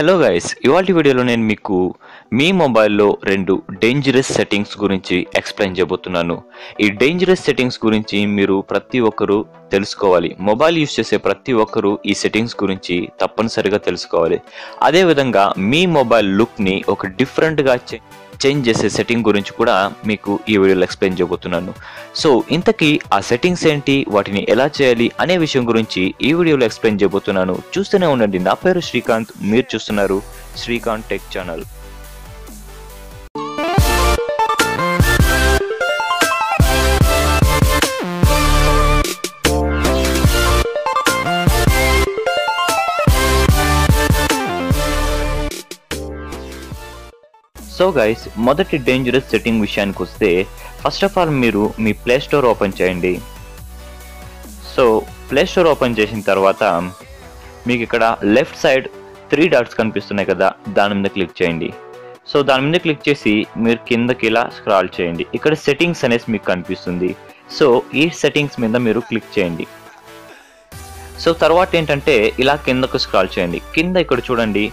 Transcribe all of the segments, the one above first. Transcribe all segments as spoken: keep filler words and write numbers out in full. Hello guys, ఇవాల్టి వీడియోలో నేను మీకు మీ మొబైల్లో రెండు డేంజరస్ సెట్టింగ్స్ గురించి ఎక్స్ప్లెయిన్ చేయబోతున్నాను. ఈ డేంజరస్ సెట్టింగ్స్ గురించి మీరు ప్రతి ఒక్కరూ తెలుసుకోవాలి. మొబైల్ యూస్ చేసే ప్రతి ఒక్కరూ ఈ సెట్టింగ్స్ గురించి తప్పనిసరిగా తెలుసుకోవాలి. అదేవిధంగా మీ మొబైల్ లుక్ని ఒక డిఫరెంట్గా చేంజ్ చేసే సెట్టింగ్ గురించి కూడా మీకు ఈ వీడియోలో ఎక్స్ప్లెయిన్ చేయబోతున్నాను. సో ఇంతకీ ఆ సెట్టింగ్స్ ఏంటి, వాటిని ఎలా చేయాలి అనే విషయం గురించి ఈ వీడియోలో ఎక్స్ప్లెయిన్ చేయబోతున్నాను. చూస్తూనే ఉండండి. నా పేరు శ్రీకాంత్, మీరు చూస్తున్నారు Srikanth tech channel. So guys, మొదటి డేంజరస్ సెట్టింగ్ విషయానికి వస్తే, ఫస్ట్ ఆఫ్ ఆల్ మీరు మీ ప్లే స్టోర్ ఓపెన్ చేయండి. సో ప్లే స్టోర్ ఓపెన్ చేసిన తర్వాత మీకు ఇక్కడ లెఫ్ట్ సైడ్ త్రీ డాట్స్ కనిపిస్తున్నాయి కదా, దాని మీద క్లిక్ చేయండి. సో దాని మీద క్లిక్ చేసి మీరు కిందకి ఇలా స్క్రాల్ చేయండి. ఇక్కడ సెట్టింగ్స్ అనేసి మీకు కనిపిస్తుంది. సో ఈ సెట్టింగ్స్ మీద మీరు క్లిక్ చేయండి. సో తర్వాత ఏంటంటే ఇలా కిందకు స్క్రాల్ చేయండి. కింద ఇక్కడ చూడండి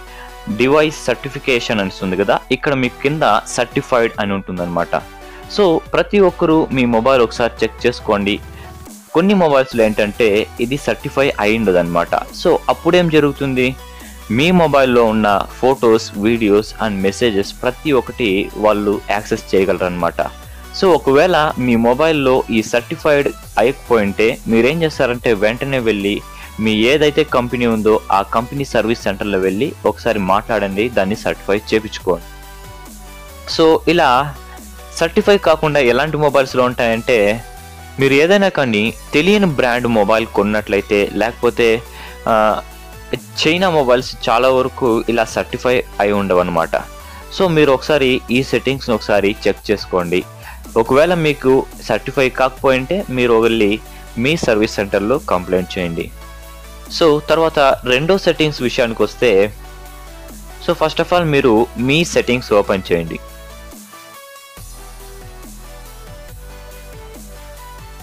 డివైస్ సర్టిఫికేషన్ అనిస్తుంది కదా, ఇక్కడ మీకు కింద సర్టిఫైడ్ అని ఉంటుందన్నమాట. సో ప్రతి ఒక్కరూ మీ మొబైల్ ఒకసారి చెక్ చేసుకోండి. కొన్ని మొబైల్స్లో ఏంటంటే ఇది సర్టిఫై అయి ఉండదు అనమాట. సో అప్పుడేం జరుగుతుంది, మీ మొబైల్లో ఉన్న ఫొటోస్, వీడియోస్ అండ్ మెసేజెస్ ప్రతి ఒక్కటి వాళ్ళు యాక్సెస్ చేయగలరు అనమాట. సో ఒకవేళ మీ మొబైల్లో ఈ సర్టిఫైడ్ అయ్యకపోయింటే మీరేం చేస్తారంటే వెంటనే వెళ్ళి మీ ఏదైతే కంపెనీ ఉందో ఆ కంపెనీ సర్వీస్ సెంటర్లో వెళ్ళి ఒకసారి మాట్లాడండి, దాన్ని సర్టిఫై చేయించుకోండి. సో ఇలా సర్టిఫై కాకుండా ఎలాంటి మొబైల్స్లో ఉంటాయంటే, మీరు ఏదైనా కానీ తెలియని బ్రాండ్ మొబైల్ కొన్నట్లయితే, లేకపోతే చైనా మొబైల్స్ చాలా వరకు ఇలా సర్టిఫై అయి ఉండవు అనమాట. సో మీరు ఒకసారి ఈ సెట్టింగ్స్ని ఒకసారి చెక్ చేసుకోండి. ఒకవేళ మీకు సర్టిఫై కాకపోయింటే మీరు వెళ్ళి మీ సర్వీస్ సెంటర్లో కంప్లైంట్ చేయండి. సో తర్వాత రెండో సెట్టింగ్స్ విషయానికి వస్తే, సో ఫస్ట్ ఆఫ్ ఆల్ మీరు మీ సెట్టింగ్స్ ఓపెన్ చేయండి.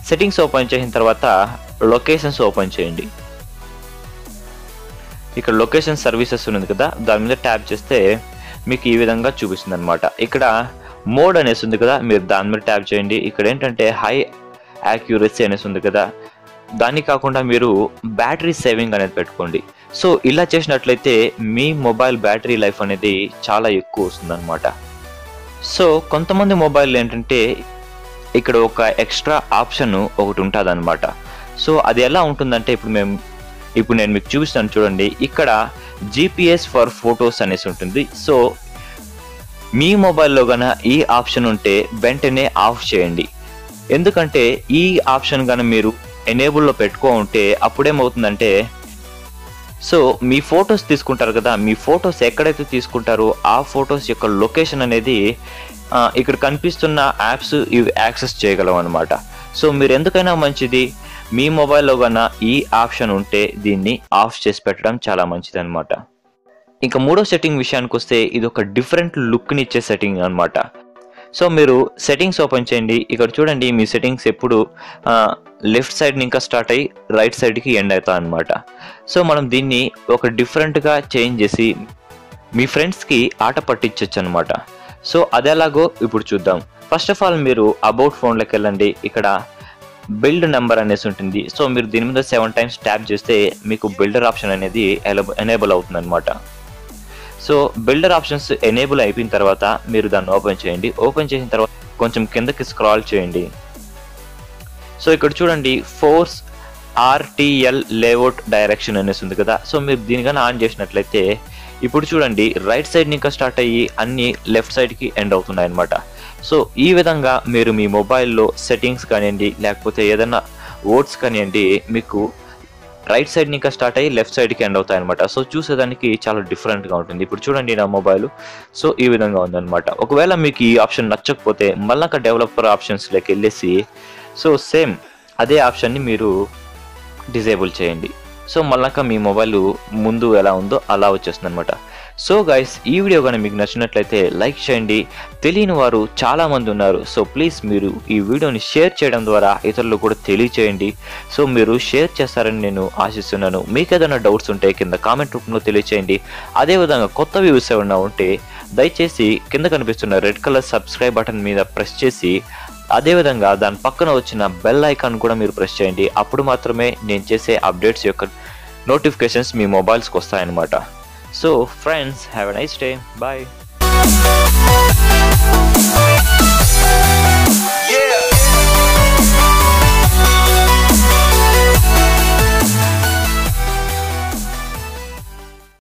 సెట్టింగ్స్ ఓపెన్ చేసిన తర్వాత లొకేషన్స్ ఓపెన్ చేయండి. ఇక్కడ లొకేషన్ సర్వీసెస్ ఉన్నది కదా, దాని మీద ట్యాప్ చేస్తే మీకు ఈ విధంగా చూపిస్తుంది అనమాట. ఇక్కడ మోడ్ అనేసి ఉంది కదా, మీరు దాని మీద ట్యాప్ చేయండి. ఇక్కడ ఏంటంటే హై యాక్యురసీ అనేసి ఉంది కదా, దాన్ని కాకుండా మీరు బ్యాటరీ సేవింగ్ అనేది పెట్టుకోండి. సో ఇలా చేసినట్లయితే మీ మొబైల్ బ్యాటరీ లైఫ్ అనేది చాలా ఎక్కువ వస్తుంది అనమాట. సో కొంతమంది మొబైల్ ఏంటంటే ఇక్కడ ఒక ఎక్స్ట్రా ఆప్షన్ ఒకటి ఉంటుంది అనమాట. సో అది ఎలా ఉంటుందంటే, ఇప్పుడు మేము ఇప్పుడు నేను మీకు చూపిస్తాను చూడండి. ఇక్కడ జీపీఎస్ ఫర్ ఫొటోస్ అనేసి ఉంటుంది. సో మీ మొబైల్లో కన్నా ఈ ఆప్షన్ ఉంటే వెంటనే ఆఫ్ చేయండి. ఎందుకంటే ఈ ఆప్షన్ కన్నా మీరు ఎనేబుల్లో పెట్టుకో ఉంటే అప్పుడేమవుతుందంటే, సో మీ ఫొటోస్ తీసుకుంటారు కదా, మీ ఫొటోస్ ఎక్కడైతే తీసుకుంటారో ఆ ఫొటోస్ యొక్క లొకేషన్ అనేది ఇక్కడ కనిపిస్తున్న యాప్స్ ఇవి యాక్సెస్ చేయగలం అనమాట. సో మీరు ఎందుకైనా మంచిది మీ మొబైల్లో కన్నా ఈ ఆప్షన్ ఉంటే దీన్ని ఆఫ్ చేసి పెట్టడం చాలా మంచిది అనమాట. ఇంకా మూడో సెట్టింగ్ విషయానికి వస్తే, ఇది ఒక డిఫరెంట్ లుక్ని ఇచ్చే సెట్టింగ్ అనమాట. సో మీరు సెట్టింగ్స్ ఓపెన్ చేయండి. ఇక్కడ చూడండి మీ సెట్టింగ్స్ ఎప్పుడు లెఫ్ట్ సైడ్ని ఇంకా స్టార్ట్ అయ్యి రైట్ సైడ్కి ఎండ్ అవుతాయి అనమాట. సో మనం దీన్ని ఒక డిఫరెంట్గా చేంజ్ చేసి మీ ఫ్రెండ్స్కి ఆట పట్టించవచ్చు అనమాట. సో అది ఎలాగో ఇప్పుడు చూద్దాం. ఫస్ట్ ఆఫ్ ఆల్ మీరు అబౌట్ ఫోన్లోకి వెళ్ళండి. ఇక్కడ బిల్డ్ నెంబర్ అనేసి ఉంటుంది. సో మీరు దీని మీద సెవెన్ టైమ్స్ ట్యాప్ చేస్తే మీకు బిల్డర్ ఆప్షన్ అనేది ఎనేబుల్ అవుతుంది అనమాట. సో బిల్డర్ ఆప్షన్స్ ఎనేబుల్ అయిపోయిన తర్వాత మీరు దాన్ని ఓపెన్ చేయండి. ఓపెన్ చేసిన తర్వాత కొంచెం కిందకి స్క్రాల్ చేయండి. సో ఇక్కడ చూడండి ఫోర్స్ ఆర్టీఎల్ లేఅవుట్ డైరెక్షన్ అనేసి ఉంది కదా. సో మీరు దీనికన్నా ఆన్ చేసినట్లయితే ఇప్పుడు చూడండి రైట్ సైడ్ ఇంకా స్టార్ట్ అయ్యి అన్ని లెఫ్ట్ సైడ్కి ఎండ్ అవుతున్నాయి అనమాట. సో ఈ విధంగా మీరు మీ మొబైల్లో సెట్టింగ్స్ కానివ్వండి, లేకపోతే ఏదైనా వర్డ్స్ కానివ్వండి, మీకు రైట్ సైడ్ని ఇంకా స్టార్ట్ అయ్యి లెఫ్ట్ సైడ్కి ఎండ్ అవుతాయి అనమాట. సో చూసేదానికి చాలా డిఫరెంట్గా ఉంటుంది. ఇప్పుడు చూడండి నా మొబైల్ సో ఈ విధంగా ఉందన్నమాట. ఒకవేళ మీకు ఈ ఆప్షన్ నచ్చకపోతే మళ్ళీ అక్కడ డెవలపర్ ఆప్షన్స్లోకి వెళ్ళేసి సో సేమ్ అదే ఆప్షన్ని మీరు డిజేబుల్ చేయండి. సో మళ్ళాక మీ మొబైల్ ముందు ఎలా ఉందో అలా వచ్చేస్తుంది అనమాట. సో గైస్, ఈ వీడియో కానీ మీకు నచ్చినట్లయితే లైక్ చేయండి. తెలియని వారు చాలామంది ఉన్నారు, సో ప్లీజ్ మీరు ఈ వీడియోని షేర్ చేయడం ద్వారా ఇతరులు కూడా తెలియచేయండి. సో మీరు షేర్ చేస్తారని నేను ఆశిస్తున్నాను. మీకు ఏదైనా డౌట్స్ ఉంటే కింద కామెంట్ రూపంలో తెలియచేయండి. అదేవిధంగా కొత్త వ్యూస్ ఏమైనా ఉంటే దయచేసి కింద కనిపిస్తున్న రెడ్ కలర్ సబ్స్క్రైబ్ బటన్ మీద ప్రెస్ చేసి, అదేవిధంగా దాని పక్కన వచ్చిన బెల్ ఐకాన్ కూడా మీరు ప్రెస్ చేయండి. అప్పుడు మాత్రమే నేను చేసే అప్డేట్స్ యొక్క నోటిఫికేషన్స్ మీ మొబైల్స్కి వస్తాయన్నమాట. So friends, have a nice day, bye.